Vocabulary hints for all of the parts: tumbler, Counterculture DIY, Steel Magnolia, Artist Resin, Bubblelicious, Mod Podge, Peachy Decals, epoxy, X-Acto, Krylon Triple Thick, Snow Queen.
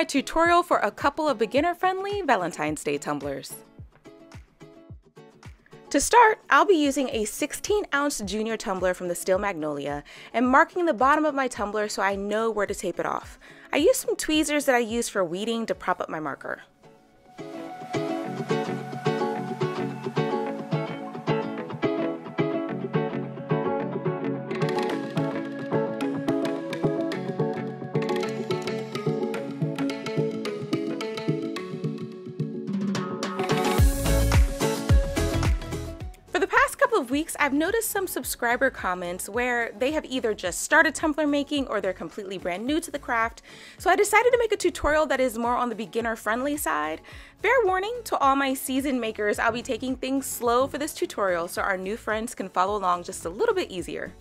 my tutorial for a couple of beginner-friendly Valentine's Day tumblers. To start, I'll be using a 16-ounce junior tumbler from the Steel Magnolia and marking the bottom of my tumbler so I know where to tape it off. I use some tweezers that I use for weeding to prop up my marker. Weeks, I've noticed some subscriber comments where they have either just started tumbler making or they're completely brand new to the craft, so I decided to make a tutorial that is more on the beginner friendly side. Fair warning to all my seasoned makers, I'll be taking things slow for this tutorial so our new friends can follow along just a little bit easier.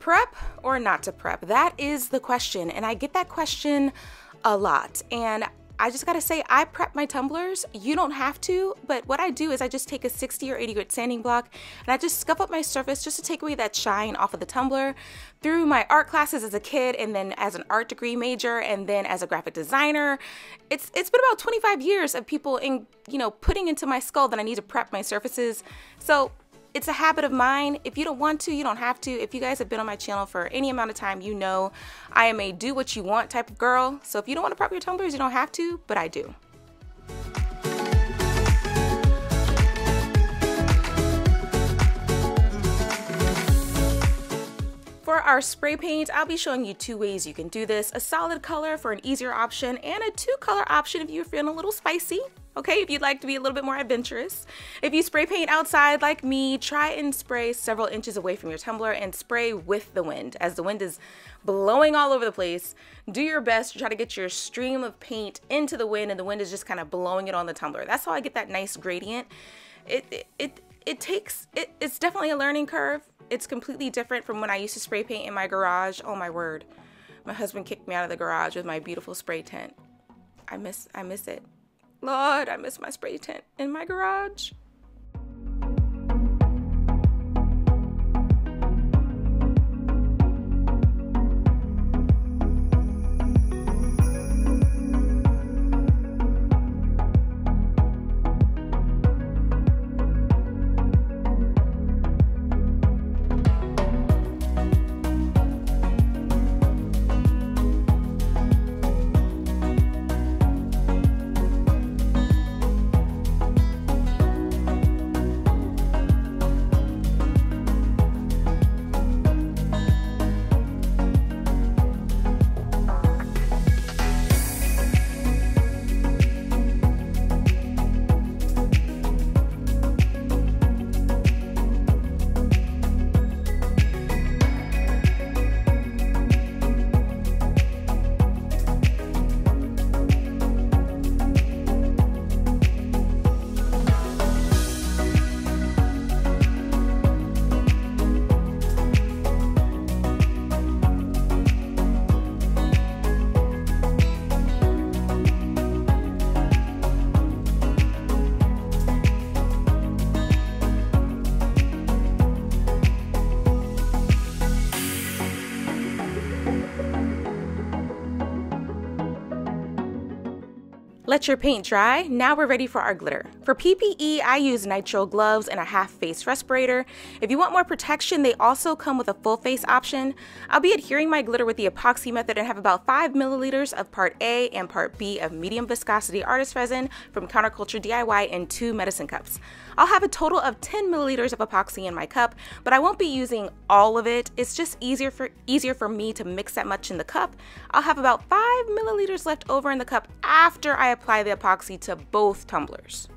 Prep or not to prep? That is the question, and I get that question a lot. And I just gotta say, I prep my tumblers. You don't have to, but what I do is I just take a 60 or 80 grit sanding block and I just scuff up my surface just to take away that shine off of the tumbler. Through my art classes as a kid and then as an art degree major and then as a graphic designer, it's been about 25 years of people putting into my skull that I need to prep my surfaces. So it's a habit of mine. If you don't want to, you don't have to. If you guys have been on my channel for any amount of time, you know I am a do what you want type of girl. So if you don't want to prep your tumblers, you don't have to, but I do. For our spray paint, I'll be showing you two ways you can do this. A solid color for an easier option and a two-color option if you're feeling a little spicy. Okay, if you'd like to be a little bit more adventurous. If you spray paint outside like me, try and spray several inches away from your tumbler and spray with the wind. As the wind is blowing all over the place, do your best to try to get your stream of paint into the wind, and the wind is just kind of blowing it on the tumbler. That's how I get that nice gradient. It's definitely a learning curve. It's completely different from when I used to spray paint in my garage. Oh my word. My husband kicked me out of the garage with my beautiful spray tent. I miss it. Lord, I miss my spray tent in my garage. Let your paint dry. Now we're ready for our glitter. For PPE, I use nitrile gloves and a half-face respirator. If you want more protection, they also come with a full-face option. I'll be adhering my glitter with the epoxy method and have about 5 milliliters of Part A and Part B of medium viscosity artist resin from Counterculture DIY in 2 medicine cups. I'll have a total of 10 milliliters of epoxy in my cup, but I won't be using all of it. It's just easier for me to mix that much in the cup. I'll have about 5 milliliters left over in the cup after I apply the epoxy to both tumblers.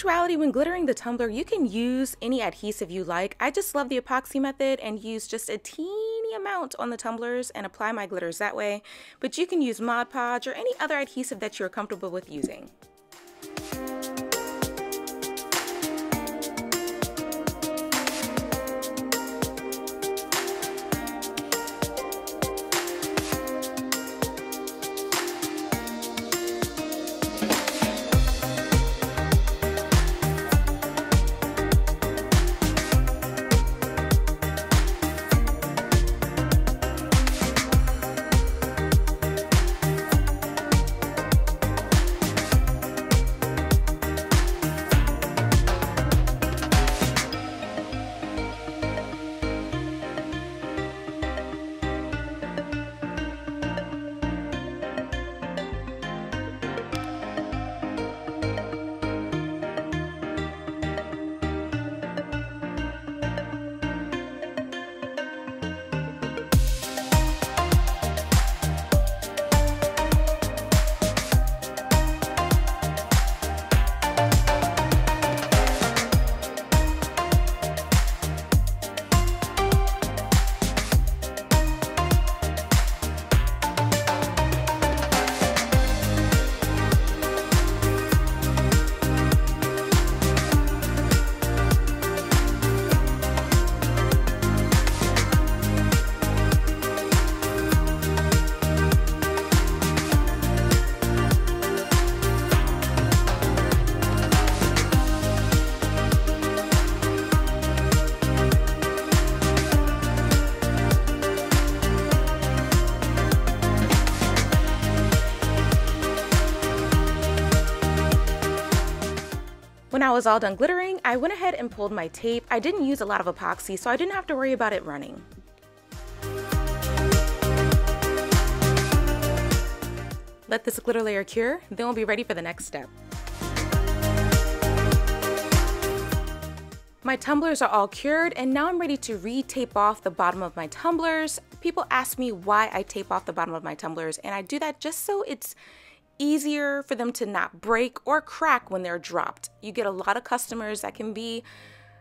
actuality, when glittering the tumbler, you can use any adhesive you like. I just love the epoxy method and use just a teeny amount on the tumblers and apply my glitters that way. But you can use Mod Podge or any other adhesive that you're comfortable with using. When I was all done glittering, I went ahead and pulled my tape. I didn't use a lot of epoxy, so I didn't have to worry about it running. Let this glitter layer cure, then we'll be ready for the next step. My tumblers are all cured, and now I'm ready to re-tape off the bottom of my tumblers. People ask me why I tape off the bottom of my tumblers, and I do that just so it's easier for them to not break or crack when they're dropped. You get a lot of customers that can be,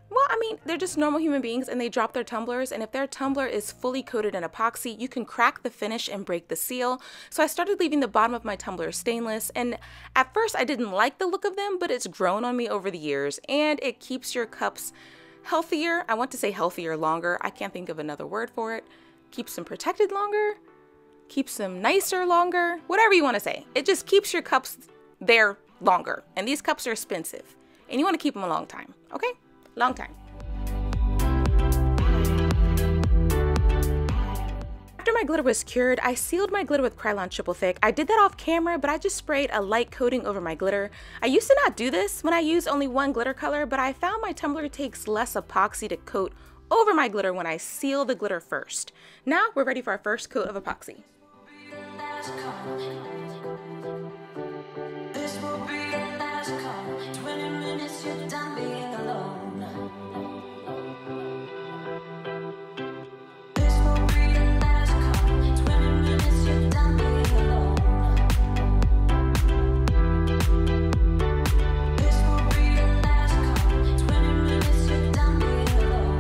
well, I mean, they're just normal human beings and they drop their tumblers, and if their tumbler is fully coated in epoxy, you can crack the finish and break the seal. So I started leaving the bottom of my tumbler stainless, and at first I didn't like the look of them, but it's grown on me over the years and it keeps your cups healthier. I want to say healthier longer. I can't think of another word for it. Keeps them protected longer. Keeps them nicer longer, whatever you want to say. It just keeps your cups there longer. And these cups are expensive and you want to keep them a long time, okay? Long time. After my glitter was cured, I sealed my glitter with Krylon Triple Thick. I did that off camera, but I just sprayed a light coating over my glitter. I used to not do this when I used only one glitter color, but I found my tumbler takes less epoxy to coat over my glitter when I seal the glitter first. Now we're ready for our first coat of epoxy. This will be the last call. 20 minutes, you're done being alone. This will be the last call. 20 minutes, you're done being alone. This will be the last call. 20 minutes, you're done being alone.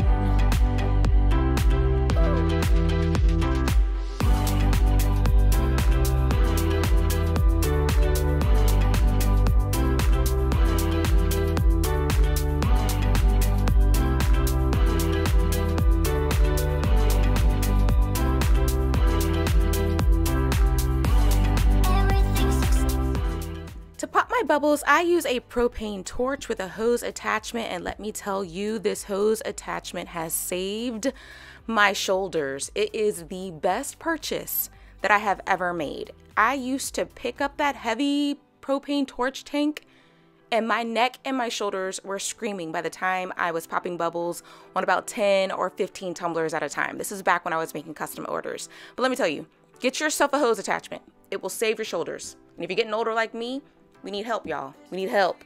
Bubbles, I use a propane torch with a hose attachment, and let me tell you, this hose attachment has saved my shoulders. It is the best purchase that I have ever made. I used to pick up that heavy propane torch tank and my neck and my shoulders were screaming by the time I was popping bubbles on about 10 or 15 tumblers at a time. This is back when I was making custom orders. But let me tell you, get yourself a hose attachment. It will save your shoulders. And if you're getting older like me, we need help, y'all. We need help.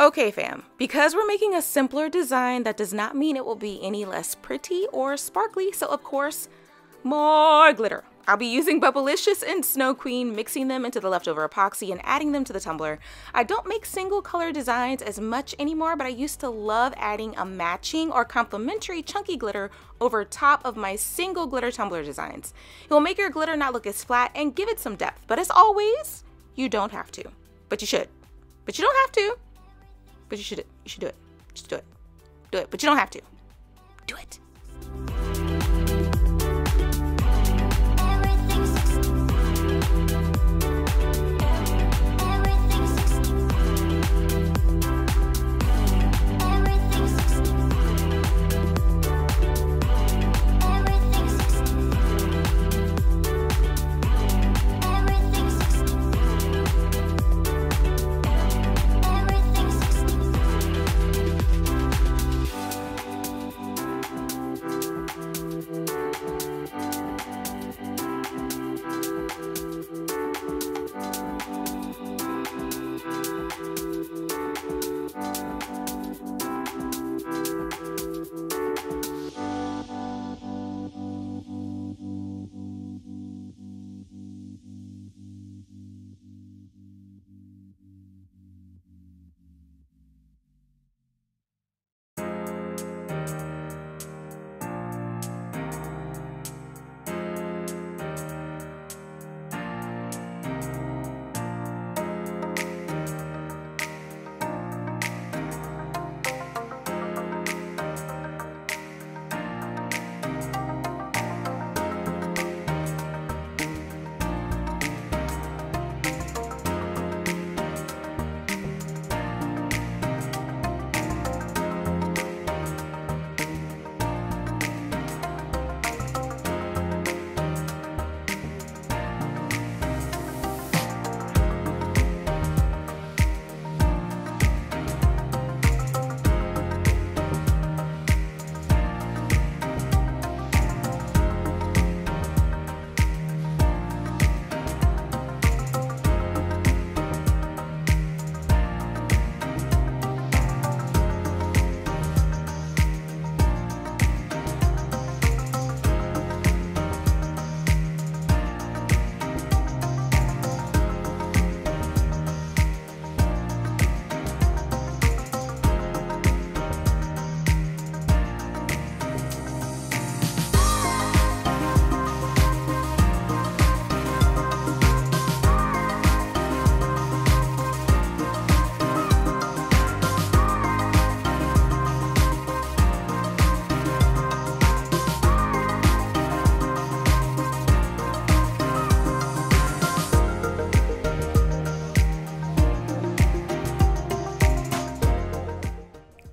Okay, fam. Because we're making a simpler design, that does not mean it will be any less pretty or sparkly. So, of course, more glitter. I'll be using Bubblelicious and Snow Queen, mixing them into the leftover epoxy and adding them to the tumbler. I don't make single color designs as much anymore, but I used to love adding a matching or complementary chunky glitter over top of my single glitter tumbler designs. It will make your glitter not look as flat and give it some depth, but as always, you don't have to, but you should. But you don't have to, but you should do it. Just do it. Do it, but you don't have to. Do it.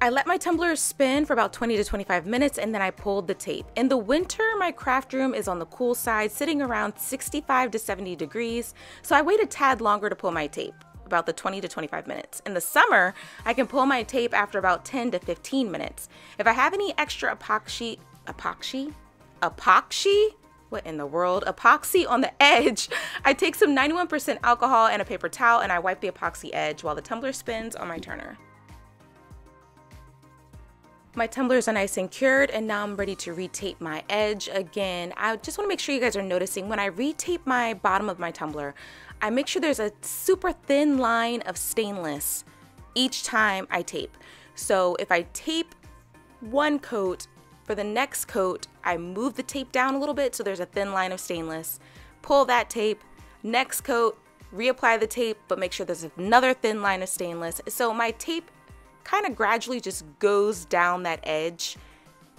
I let my tumbler spin for about 20 to 25 minutes and then I pulled the tape. In the winter, my craft room is on the cool side, sitting around 65 to 70 degrees, so I wait a tad longer to pull my tape, about the 20 to 25 minutes. In the summer, I can pull my tape after about 10 to 15 minutes. If I have any extra epoxy on the edge, I take some 91% alcohol and a paper towel and I wipe the epoxy edge while the tumbler spins on my turner. My tumblers are nice and cured, and now I'm ready to retape my edge again. I just want to make sure you guys are noticing when I retape my bottom of my tumbler, I make sure there's a super thin line of stainless each time I tape. So if I tape one coat, for the next coat, I move the tape down a little bit so there's a thin line of stainless, pull that tape, next coat, reapply the tape, but make sure there's another thin line of stainless. So my tape kind of gradually just goes down that edge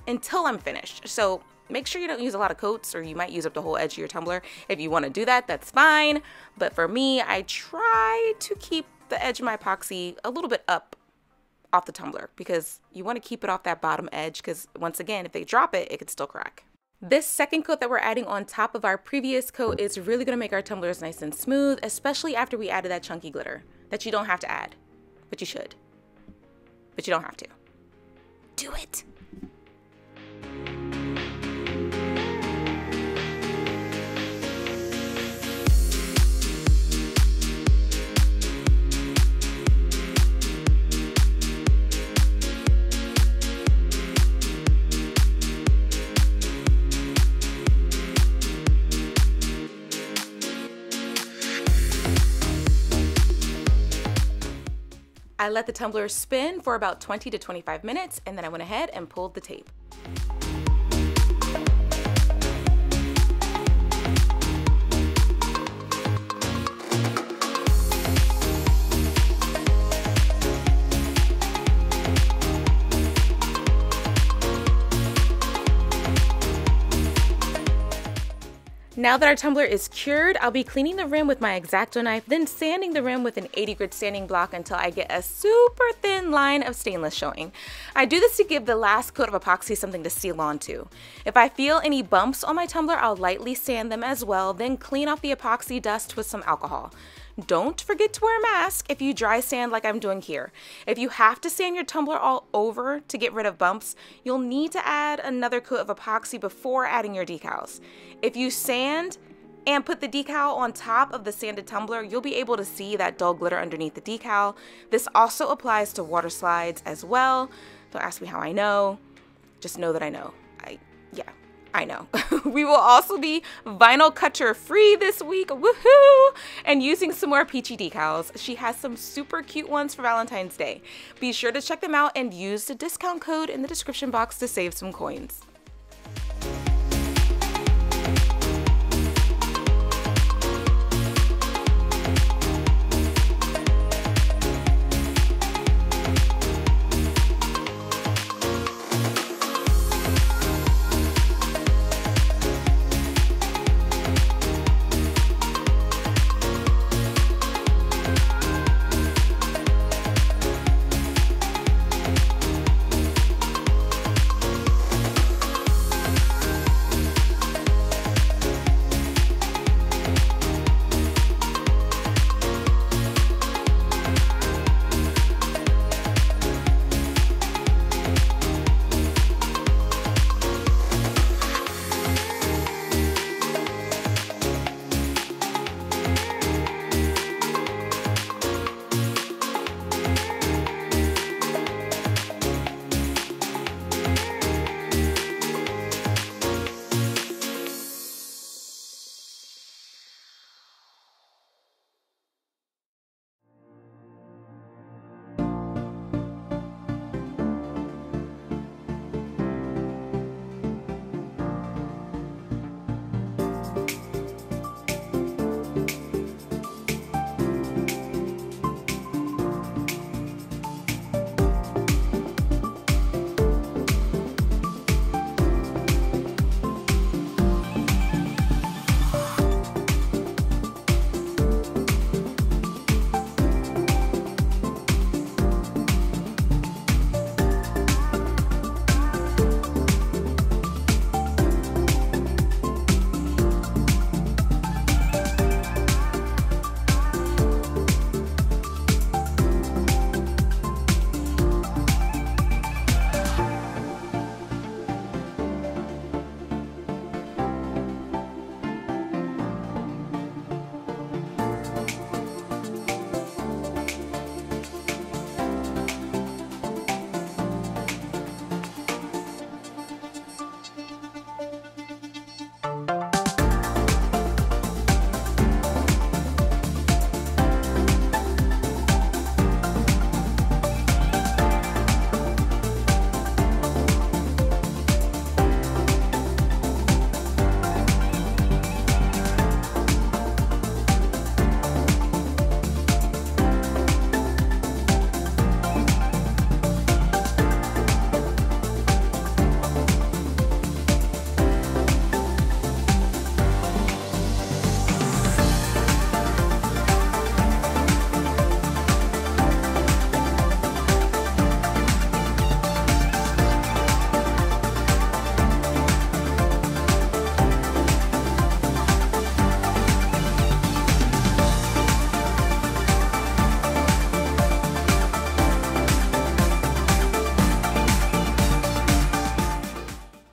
until I'm finished. So make sure you don't use a lot of coats, or you might use up the whole edge of your tumbler. If you want to do that, that's fine. But for me, I try to keep the edge of my epoxy a little bit up off the tumbler because you want to keep it off that bottom edge because once again, if they drop it, it could still crack. This second coat that we're adding on top of our previous coat is really going to make our tumblers nice and smooth, especially after we added that chunky glitter that you don't have to add, but you should. But you don't have to. Do it. I let the tumbler spin for about 20 to 25 minutes, and then I went ahead and pulled the tape. Now that our tumbler is cured, I'll be cleaning the rim with my X-Acto knife, then sanding the rim with an 80 grit sanding block until I get a super thin line of stainless showing. I do this to give the last coat of epoxy something to seal onto. If I feel any bumps on my tumbler, I'll lightly sand them as well, then clean off the epoxy dust with some alcohol. Don't forget to wear a mask if you dry sand like I'm doing here. If you have to sand your tumbler all over to get rid of bumps, you'll need to add another coat of epoxy before adding your decals. If you sand and put the decal on top of the sanded tumbler, you'll be able to see that dull glitter underneath the decal. This also applies to water slides as well. Don't ask me how I know. Just know that I know. I know. We will also be vinyl cutter free this week, woohoo! And using some more peachy decals. She has some super cute ones for Valentine's Day. Be sure to check them out and use the discount code in the description box to save some coins.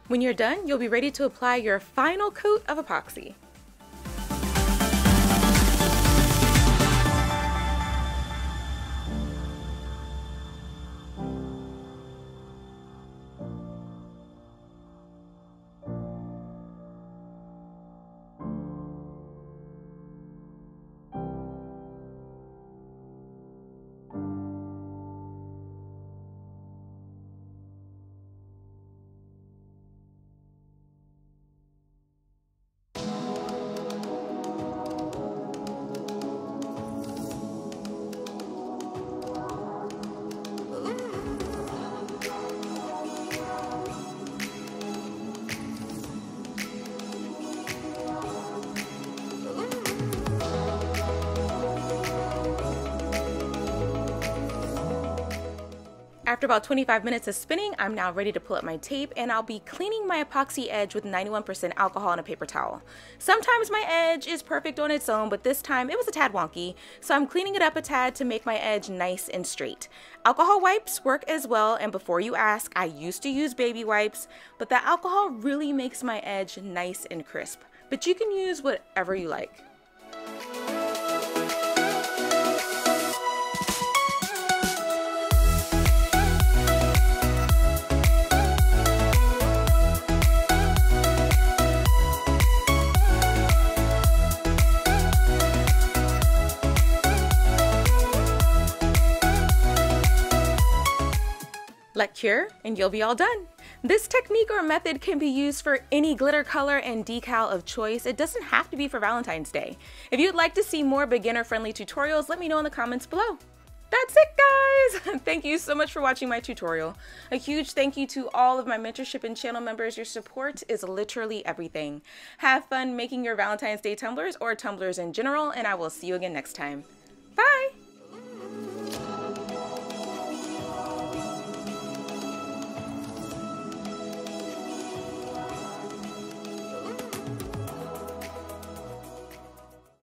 When you're done, you'll be ready to apply your final coat of epoxy. After about 25 minutes of spinning, I'm now ready to pull up my tape, and I'll be cleaning my epoxy edge with 91% alcohol and a paper towel. Sometimes my edge is perfect on its own, but this time it was a tad wonky, so I'm cleaning it up a tad to make my edge nice and straight. Alcohol wipes work as well, and before you ask, I used to use baby wipes, but the alcohol really makes my edge nice and crisp. But you can use whatever you like. Let cure and you'll be all done. This technique or method can be used for any glitter color and decal of choice. It doesn't have to be for Valentine's Day. If you'd like to see more beginner-friendly tutorials, let me know in the comments below. That's it, guys! Thank you so much for watching my tutorial. A huge thank you to all of my mentorship and channel members. Your support is literally everything. Have fun making your Valentine's Day tumblers or tumblers in general, and I will see you again next time.